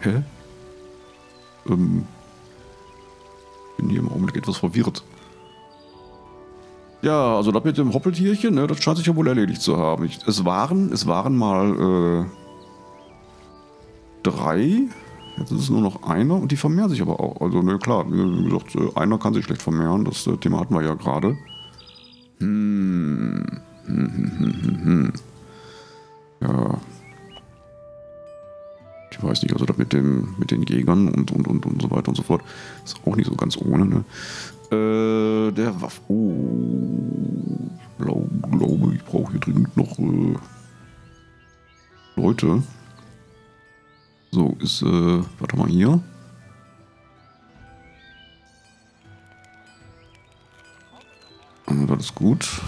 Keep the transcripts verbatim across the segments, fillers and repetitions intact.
Hä? Ähm. Bin hier im Augenblick etwas verwirrt. Ja, also das mit dem Hoppeltierchen, ne, das scheint sich ja wohl erledigt zu haben. Ich, es waren, es waren mal, äh, drei. Jetzt ist es nur noch einer und die vermehren sich aber auch. Also, ne, klar, wie gesagt, einer kann sich schlecht vermehren. Das äh, Thema hatten wir ja gerade. Hm. Hm, hm, hm, hm, hm. Ja. Ich weiß nicht, also das mit dem, mit den Jägern und, und, und, und so weiter und so fort. Ist auch nicht so ganz ohne, ne? Äh, der Waff... Oh. Glaube, glaube ich brauche hier dringend noch, äh, Leute. So, ist, äh, warte mal hier. Das ist gut.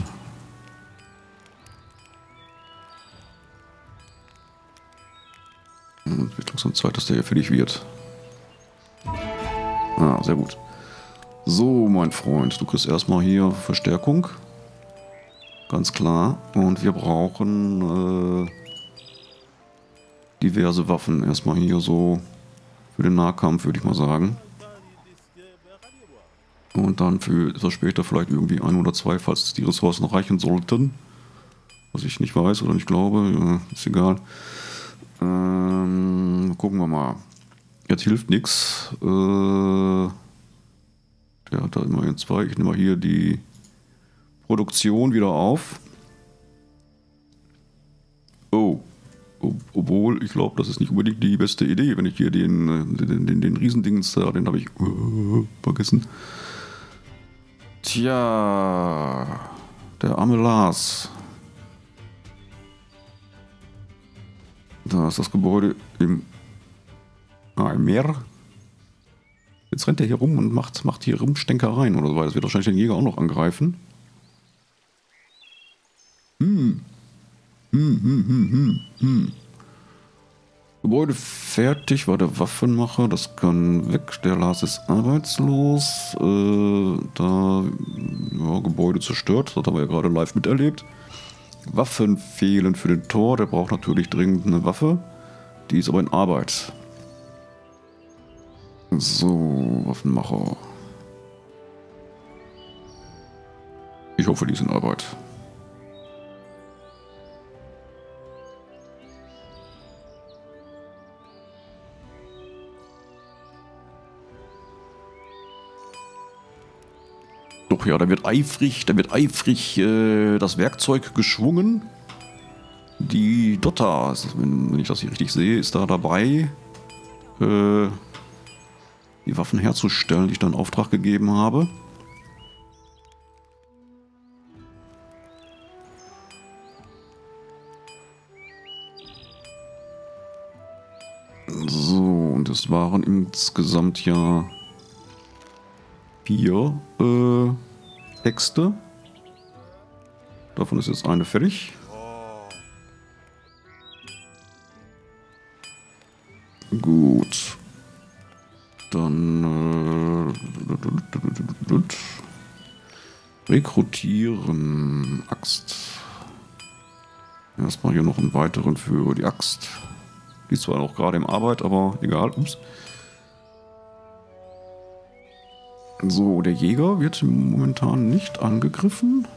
Und wird langsam Zeit, dass der hier fertig wird. Ah, sehr gut. So, mein Freund, du kriegst erstmal hier Verstärkung. Ganz klar. Und wir brauchen, äh, diverse Waffen. Erstmal hier so für den Nahkampf, würde ich mal sagen. Und dann für etwas später vielleicht irgendwie ein oder zwei, falls die Ressourcen reichen sollten. Was ich nicht weiß oder nicht glaube, ja, ist egal. Ähm, gucken wir mal. Jetzt hilft nichts. Äh, der hat da immerhin zwei. Ich nehme mal hier die Produktion wieder auf. Oh. Obwohl, ich glaube, das ist nicht unbedingt die beste Idee, wenn ich hier den, den, den, den Riesendingens da, den habe ich äh, vergessen. Tja, der arme Lars. Da ist das Gebäude im, ah, im Meer. Jetzt rennt er hier rum und macht, macht hier Rumstänkereien oder so weiter. Das wird wahrscheinlich den Jäger auch noch angreifen. Hm. Hm, hm, hm, hm, hm. Gebäude fertig, war der Waffenmacher, das kann weg. Der Lars ist arbeitslos. Äh, da, ja, Gebäude zerstört, das haben wir ja gerade live miterlebt. Waffen fehlen für den Tor, der braucht natürlich dringend eine Waffe. Die ist aber in Arbeit. So, Waffenmacher. Ich hoffe, die ist in Arbeit. Ja, da wird eifrig, da wird eifrig äh, das Werkzeug geschwungen. Die Dotter, wenn ich das hier richtig sehe, ist da dabei, äh, die Waffen herzustellen, die ich da in Auftrag gegeben habe. So, und es waren insgesamt ja vier, äh, Texte. Davon ist jetzt eine fertig. Gut. Dann äh, rekrutieren. Axt. Erstmal hier noch einen weiteren für die Axt. Die ist zwar noch gerade in Arbeit, aber egal. Ups. So, der Jäger wird momentan nicht angegriffen.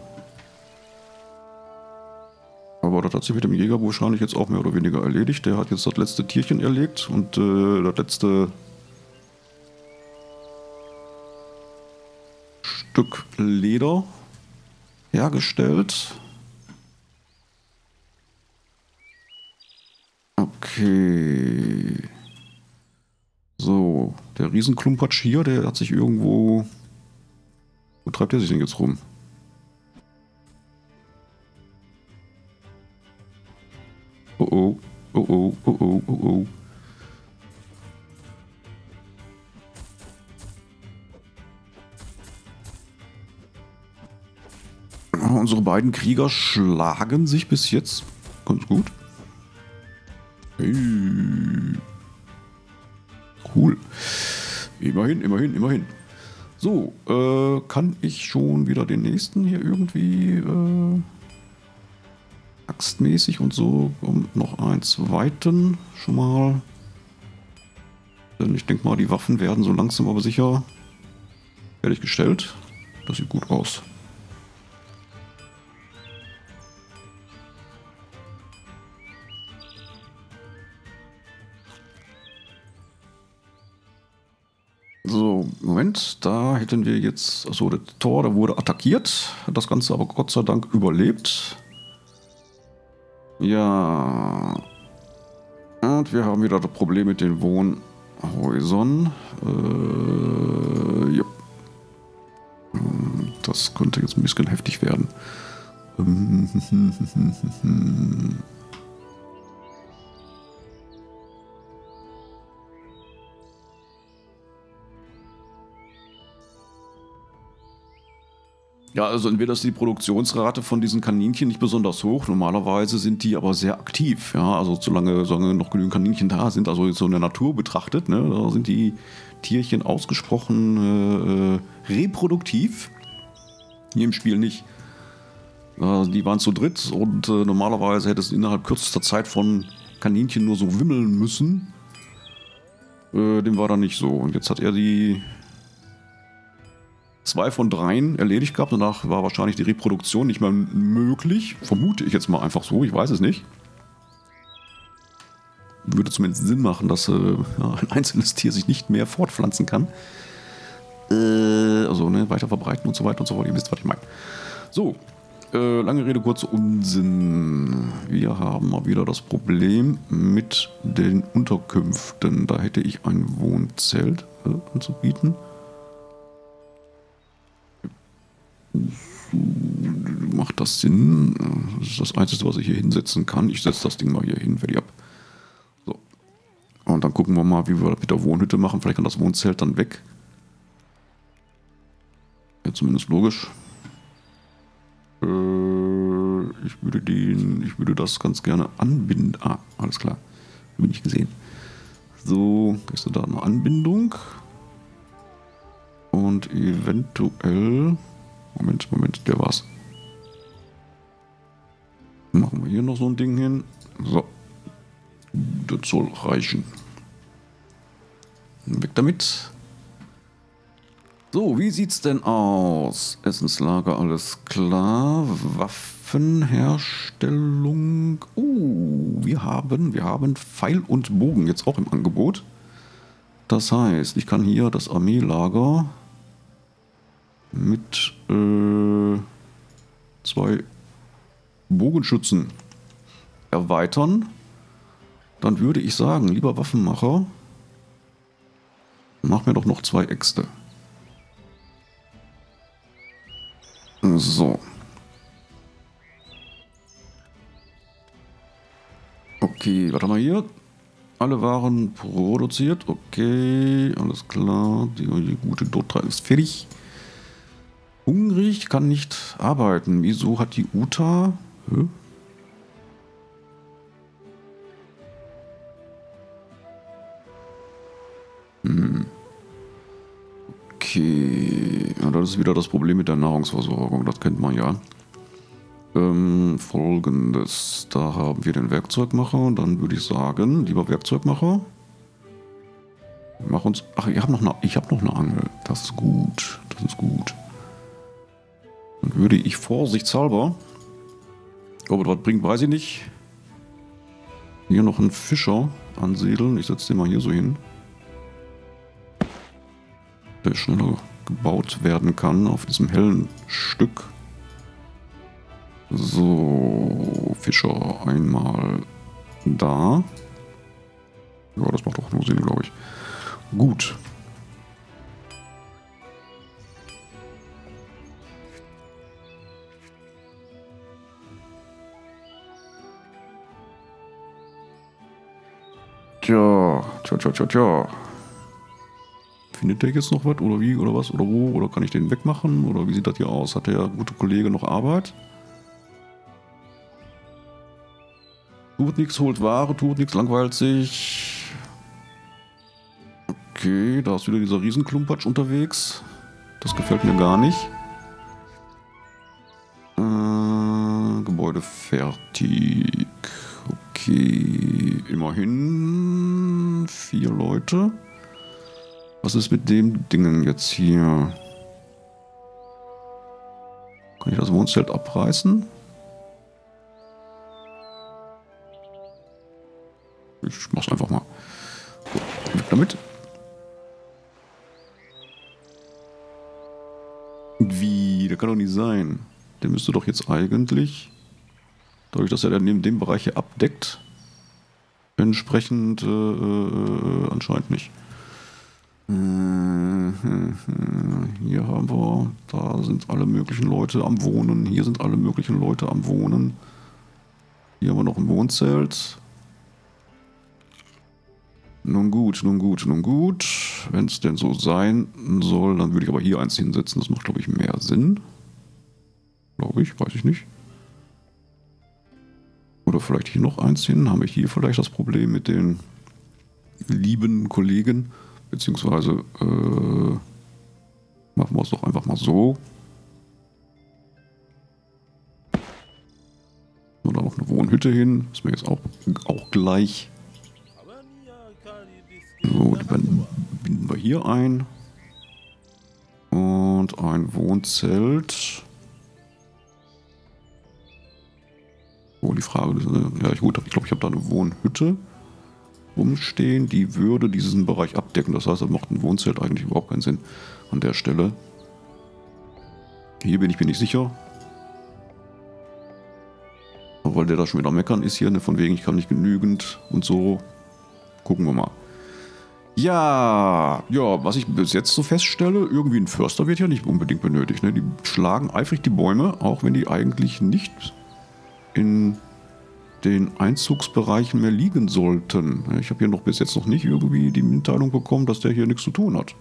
Aber das hat sich mit dem Jäger wahrscheinlich jetzt auch mehr oder weniger erledigt. Der hat jetzt das letzte Tierchen erlegt und äh, das letzte Stück Leder hergestellt. Okay. So, der Riesenklumpatsch hier, der hat sich irgendwo... Wo treibt der sich denn jetzt rum? Oh oh, oh oh, oh oh, oh oh. Unsere beiden Krieger schlagen sich bis jetzt ganz gut. Hey. Cool. Immerhin, immerhin, immerhin. So, äh, kann ich schon wieder den nächsten hier irgendwie äh, axtmäßig und so um noch einen zweiten schon mal Denn ich denke mal, die Waffen werden so langsam aber sicher fertiggestellt. Das sieht gut aus. So, Moment, da hätten wir jetzt, achso, das Tor, da wurde attackiert, hat das Ganze aber Gott sei Dank überlebt. Ja, und wir haben wieder das Problem mit den Wohnhäusern. Äh, ja. Das könnte jetzt ein bisschen heftig werden. Ja, also entweder ist die Produktionsrate von diesen Kaninchen nicht besonders hoch. Normalerweise sind die aber sehr aktiv. Ja, also solange, solange noch genügend Kaninchen da sind, also jetzt so in der Natur betrachtet, ne, da sind die Tierchen ausgesprochen äh, reproduktiv. Hier im Spiel nicht. Äh, die waren zu dritt und äh, normalerweise hätte es innerhalb kürzester Zeit von Kaninchen nur so wimmeln müssen. Äh, dem war da nicht so. Und jetzt hat er die zwei von dreien erledigt gehabt. Danach war wahrscheinlich die Reproduktion nicht mehr möglich. Vermute ich jetzt mal einfach so. Ich weiß es nicht. Würde zumindest Sinn machen, dass äh, ja, ein einzelnes Tier sich nicht mehr fortpflanzen kann. Äh, also ne, weiter verbreiten und so weiter und so fort. Ihr wisst, was ich meine. So, äh, lange Rede, kurzer Unsinn. Wir haben mal wieder das Problem mit den Unterkünften. Da hätte ich ein Wohnzelt äh, anzubieten. Macht das Sinn? Das ist das Einzige, was ich hier hinsetzen kann. Ich setze das Ding mal hier hin, fertig ab. So. Und dann gucken wir mal, wie wir das mit der Wohnhütte machen. Vielleicht kann das Wohnzelt dann weg. Ja, zumindest logisch. Äh, ich würde den, ich würde das ganz gerne anbinden. Ah, alles klar. Bin ich gesehen. So, kriegst du da eine Anbindung. Und eventuell... Moment, Moment, der war's. Machen wir hier noch so ein Ding hin. So. Das soll reichen. Weg damit. So, wie sieht's denn aus? Essenslager, alles klar. Waffenherstellung. Oh, wir haben, wir haben Pfeil und Bogen jetzt auch im Angebot. Das heißt, ich kann hier das Armeelager mit äh, zwei Bogenschützen erweitern. Dann würde ich sagen, lieber Waffenmacher, mach mir doch noch zwei Äxte. So. Okay, was haben wir hier? Alle Waren produziert. Okay, alles klar. Die, die gute Dotra ist fertig. Hungrig, kann nicht arbeiten. Wieso hat die Uta... Hä? Hm. Okay. Ja, das ist wieder das Problem mit der Nahrungsversorgung. Das kennt man ja. Ähm, Folgendes. Da haben wir den Werkzeugmacher. Dann würde ich sagen, lieber Werkzeugmacher, mach uns... Ach, ich habe noch eine, ich habe noch eine Angel. Das ist gut. Das ist gut. Dann würde ich vorsichtshalber, ob es was bringt, weiß ich nicht, hier noch einen Fischer ansiedeln. Ich setze den mal hier so hin. Der schneller gebaut werden kann auf diesem hellen Stück. So, Fischer einmal da. Ja, das macht doch nur Sinn, glaube ich. Gut. Tja, tja, tja, tja, tja. Findet der jetzt noch was? Oder wie? Oder was? Oder wo? Oder kann ich den wegmachen? Oder wie sieht das hier aus? Hat der gute Kollege noch Arbeit? Tut nichts, holt Ware, tut nichts, langweilt sich. Okay, da ist wieder dieser Riesenklumpatsch unterwegs. Das gefällt mir gar nicht. Äh, Gebäude fertig. Okay, immerhin vier Leute. Was ist mit dem Dingen jetzt hier? Kann ich das Wohnzelt abreißen? Ich mach's einfach mal. Gut, weg damit. Wie? Der kann doch nicht sein. Der müsste doch jetzt eigentlich, dadurch, dass er dann neben dem Bereich hier abdeckt, entsprechend äh, äh, anscheinend nicht. Äh, hier haben wir, da sind alle möglichen Leute am Wohnen. Hier sind alle möglichen Leute am Wohnen. Hier haben wir noch ein Wohnzelt. Nun gut, nun gut, nun gut. Wenn es denn so sein soll, dann würde ich aber hier eins hinsetzen. Das macht, glaube ich, mehr Sinn. Glaube ich, weiß ich nicht. Oder vielleicht hier noch eins hin. Haben wir hier vielleicht das Problem mit den lieben Kollegen. Beziehungsweise äh, machen wir es doch einfach mal so. Und dann noch eine Wohnhütte hin. Ist mir jetzt auch, auch gleich. So, dann binden wir hier ein. Und ein Wohnzelt. Oh, die Frage ist, ja, ich glaube, ich habe da eine Wohnhütte rumstehen. Die würde diesen Bereich abdecken. Das heißt, da macht ein Wohnzelt eigentlich überhaupt keinen Sinn an der Stelle. Hier bin ich mir nicht sicher. Aber weil der da schon wieder meckern ist hier, ne, von wegen, ich kann nicht genügend und so. Gucken wir mal. Ja, ja, was ich bis jetzt so feststelle, irgendwie ein Förster wird ja nicht unbedingt benötigt. Ne? Die schlagen eifrig die Bäume, auch wenn die eigentlich nicht in den Einzugsbereichen mehr liegen sollten. Ich habe hier noch bis jetzt noch nicht irgendwie die Mitteilung bekommen, dass der hier nichts zu tun hat.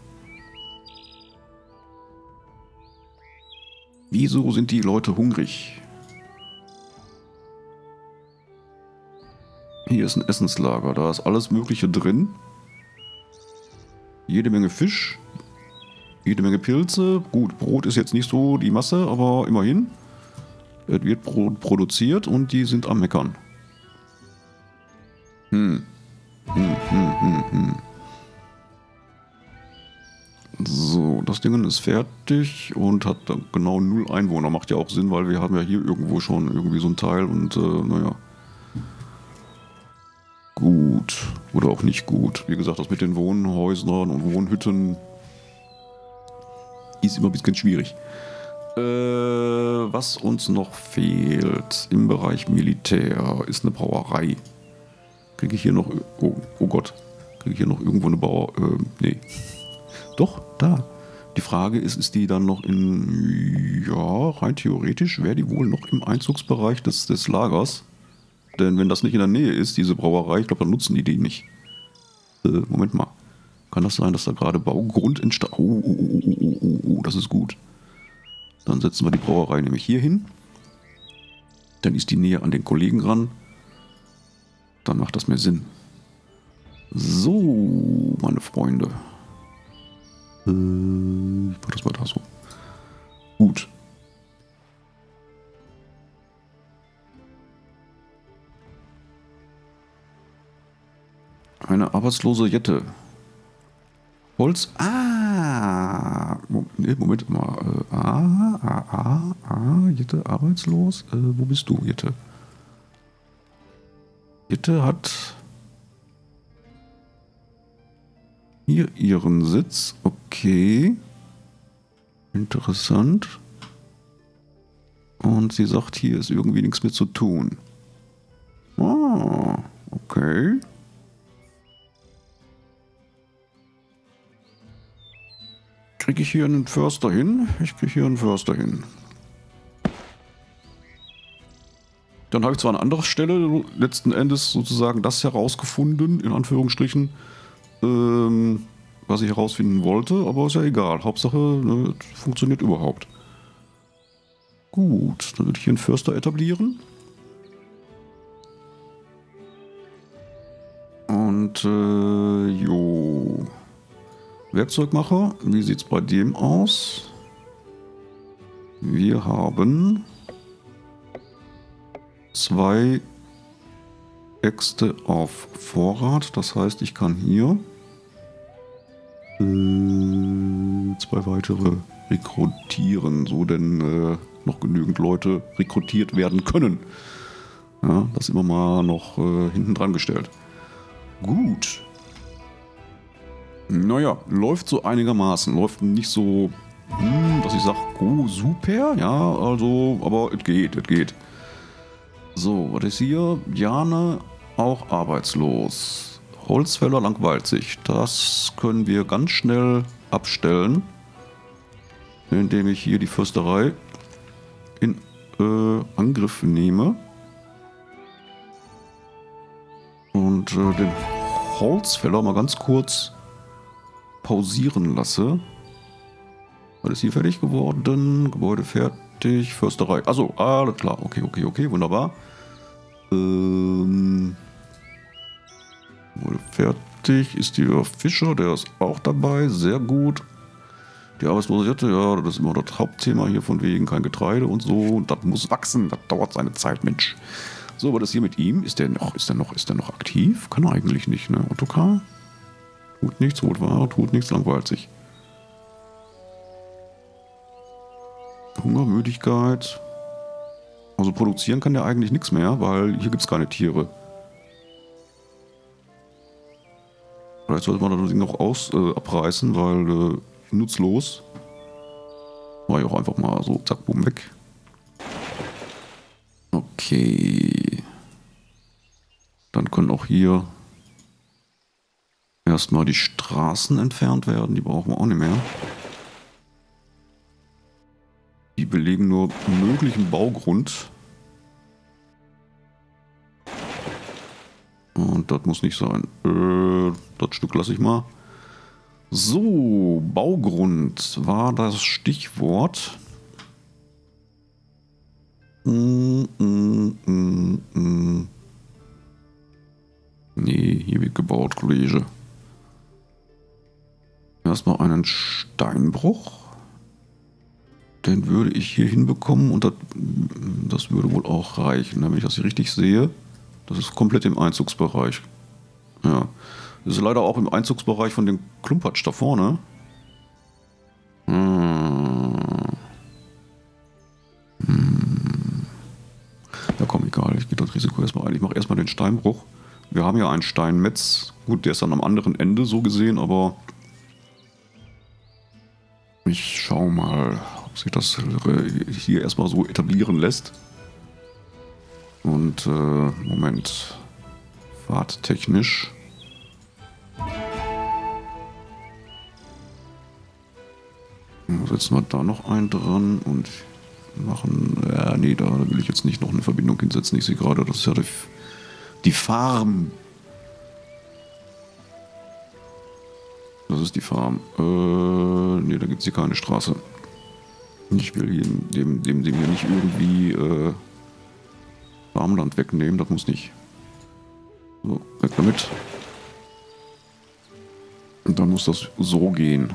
Wieso sind die Leute hungrig? Hier ist ein Essenslager, da ist alles Mögliche drin. Jede Menge Fisch, jede Menge Pilze. Gut, Brot ist jetzt nicht so die Masse, aber immerhin. Es wird Brot produziert und die sind am Meckern. Hm. Hm, hm, hm, hm. So, das Ding ist fertig und hat genau null Einwohner. Macht ja auch Sinn, weil wir haben ja hier irgendwo schon irgendwie so einen Teil und äh, naja. Gut. Oder auch nicht gut. Wie gesagt, das mit den Wohnhäusern und Wohnhütten ist immer ein bisschen schwierig. Äh, was uns noch fehlt im Bereich Militär ist eine Brauerei. Kriege ich hier noch... Oh, oh Gott. Kriege ich hier noch irgendwo eine Brauerei? Äh, nee. Doch, da. Die Frage ist, ist die dann noch in... Ja, rein theoretisch wäre die wohl noch im Einzugsbereich des, des Lagers. Denn wenn das nicht in der Nähe ist, diese Brauerei, ich glaube, dann nutzen die die nicht. Äh, Moment mal. Kann das sein, dass da gerade Baugrund entsteht? Oh, oh, oh, oh, oh, oh, oh, das ist gut. Dann setzen wir die Brauerei nämlich hier hin. Dann ist die Nähe an den Kollegen ran. Dann macht das mehr Sinn. So, meine Freunde. Äh, ich mache das mal da so. Gut. Eine arbeitslose Jette. Holz. Ah! Ne, Moment mal. Äh, ah, ah, ah, ah. Jette arbeitslos. Äh, wo bist du, Jette? Jette hat hier ihren Sitz. Okay. Interessant. Und sie sagt, hier ist irgendwie nichts mehr zu tun. Ah, okay. Kriege ich hier einen Förster hin? Ich kriege hier einen Förster hin. Dann habe ich zwar an anderer Stelle letzten Endes sozusagen das herausgefunden, in Anführungsstrichen, ähm, was ich herausfinden wollte, aber ist ja egal. Hauptsache, ne, funktioniert überhaupt. Gut, dann würde ich hier einen Förster etablieren. Und, äh, jo... Werkzeugmacher, wie sieht es bei dem aus? Wir haben zwei Äxte auf Vorrat, das heißt, ich kann hier äh, zwei weitere rekrutieren, so denn äh, noch genügend Leute rekrutiert werden können. Ja, das immer mal noch äh, hinten dran gestellt. Gut. Naja, läuft so einigermaßen. Läuft nicht so, hm, dass ich sage, oh, super. Ja, also, aber es geht, es geht. So, was ist hier? Jane, auch arbeitslos. Holzfäller langweilt sich. Das können wir ganz schnell abstellen, indem ich hier die Fürsterei in äh, Angriff nehme. Und äh, den Holzfäller mal ganz kurz pausieren lasse. Was ist hier fertig geworden? Gebäude fertig, Fürsterei. Achso, alles klar. Okay, okay, okay, wunderbar. Ähm, Gebäude fertig. Ist hier Fischer, der ist auch dabei. Sehr gut. Die Arbeitslosheit, ja, das ist immer das Hauptthema hier von wegen kein Getreide und so. Das muss wachsen, das dauert seine Zeit, Mensch. So, aber das hier mit ihm, ist der noch, ist der noch, ist der noch aktiv? Kann er eigentlich nicht, ne? Autokar? Tut nichts, holt Ware, tut nichts, langweilt sich. Hunger, Müdigkeit. Also produzieren kann der eigentlich nichts mehr, weil hier gibt es keine Tiere. Vielleicht sollte man das Ding noch aus, äh, abreißen, weil äh, nutzlos. War ja auch einfach mal so, zack, boom, weg. Okay. Dann können auch hier erstmal die Straßen entfernt werden. Die brauchen wir auch nicht mehr. Die belegen nur möglichen Baugrund. Und das muss nicht sein. Äh, das Stück lasse ich mal. So, Baugrund war das Stichwort. Mm, mm, mm, mm. Nee, hier wird gebaut, Kollege. Erstmal einen Steinbruch. Den würde ich hier hinbekommen und das, das würde wohl auch reichen, wenn ich das hier richtig sehe. Das ist komplett im Einzugsbereich. Ja. Das ist leider auch im Einzugsbereich von dem Klumpatsch da vorne. Hm. Hm. Ja komm, egal, ich gehe das Risiko erstmal ein. Ich mache erstmal den Steinbruch. Wir haben ja einen Steinmetz. Gut, der ist dann am anderen Ende so gesehen, aber ich schau mal, ob sich das hier erstmal so etablieren lässt. Und, äh, Moment. Fahrttechnisch. Setzen wir da noch einen dran und machen. Ja, nee, da will ich jetzt nicht noch eine Verbindung hinsetzen. Ich sehe gerade, das ist ja die, die Farm. Das ist die Farm. Äh, nee, da gibt es hier keine Straße. Ich will hier dem, dem, dem hier nicht irgendwie äh, Farmland wegnehmen, das muss nicht. So, weg damit. Und dann muss das so gehen.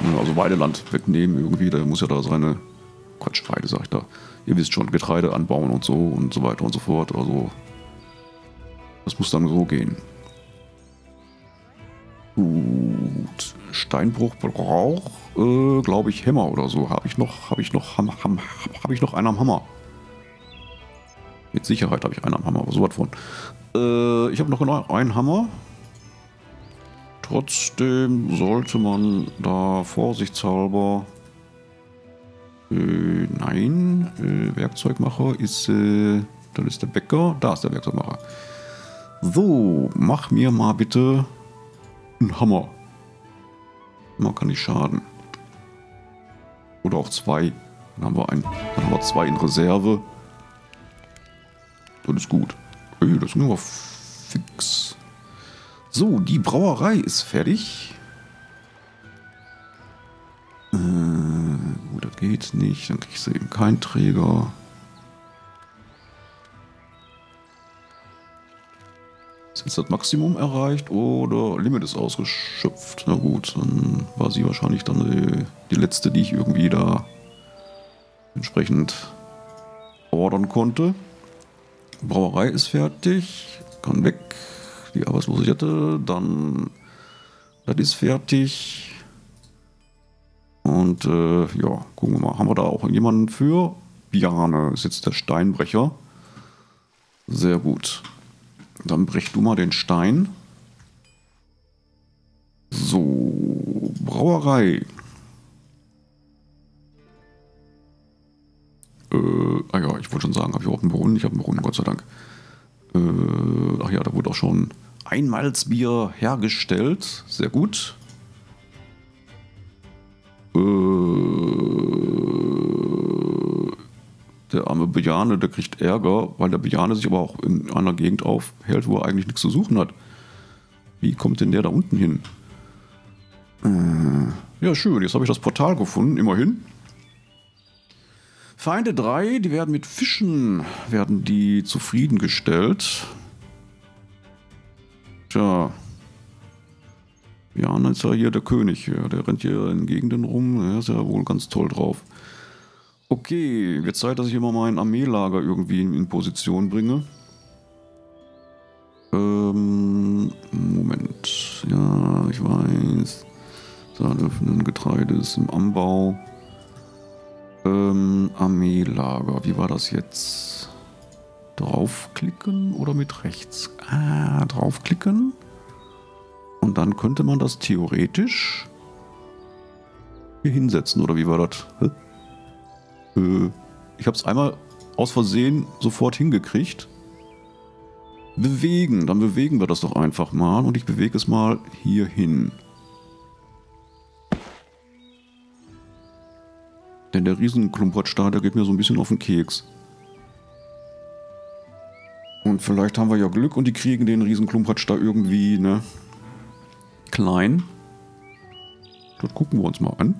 Ja, also Weideland wegnehmen irgendwie, der muss ja da seine Quatsch, Weide sag ich da. Ihr wisst schon, Getreide anbauen und so und so weiter und so fort. Also das muss dann so gehen. Gut. Steinbruch braucht, äh, glaube ich, Hämmer oder so. Habe ich noch, habe ich noch, ham, ham, habe ich noch einen am Hammer? Mit Sicherheit habe ich einen am Hammer, aber so was von. Äh, ich habe noch genau einen Hammer. Trotzdem sollte man da vorsichtshalber. Äh, nein, äh, Werkzeugmacher ist, äh, dann ist der Bäcker. Da ist der Werkzeugmacher. So, mach mir mal bitte einen Hammer. Man kann nicht schaden. Oder auch zwei. Dann haben wir, einen, dann haben wir zwei in Reserve. Das ist gut. Ey, das ist nur fix. So, die Brauerei ist fertig. Äh, gut, das geht nicht. Dann kriege ich sie eben keinen Träger. Ist das Maximum erreicht oder Limit ist ausgeschöpft? Na gut, dann war sie wahrscheinlich dann die, die letzte, die ich irgendwie da entsprechend ordern konnte. Brauerei ist fertig, kann weg. Die Arbeitslosigkeit, dann Das ist fertig. Und äh, ja, gucken wir mal. Haben wir da auch jemanden für? Bjarne ist jetzt der Steinbrecher. Sehr gut. Dann brech du mal den Stein. So, Brauerei. Äh, ah ja, ich wollte schon sagen, habe ich überhaupt einen Brunnen? Ich habe einen Brunnen, Gott sei Dank. Äh, ach ja, da wurde auch schon ein Malzbier hergestellt. Sehr gut. Äh, der arme Bjarne, der kriegt Ärger, weil der Bjarne sich aber auch in einer Gegend aufhält, wo er eigentlich nichts zu suchen hat. Wie kommt denn der da unten hin? Äh, ja, schön, jetzt habe ich das Portal gefunden, immerhin. Feinde drei, die werden mit Fischen, werden die zufriedengestellt. Tja. Ja, dann ist ja hier der König. Ja, der rennt hier in Gegenden rum. Der ist ja wohl ganz toll drauf. Okay, wird Zeit, dass ich immer mein Armeelager irgendwie in Position bringe. Ähm, Moment. Ja, ich weiß. Saat öffnen, Getreide ist im Anbau. Ähm, Armeelager. Wie war das jetzt? Draufklicken oder mit rechts? Ah, draufklicken. Und dann könnte man das theoretisch hier hinsetzen. Oder wie war das? Äh, ich habe es einmal aus Versehen sofort hingekriegt. Bewegen. Dann bewegen wir das doch einfach mal. Und ich bewege es mal hier hin. Denn der Riesenklumpert-Star, der geht mir so ein bisschen auf den Keks. Und vielleicht haben wir ja Glück und die kriegen den Riesenklumpert-Star irgendwie, ne? Klein. Dort gucken wir uns mal an.